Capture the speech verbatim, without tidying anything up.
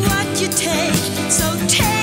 what you take, so take.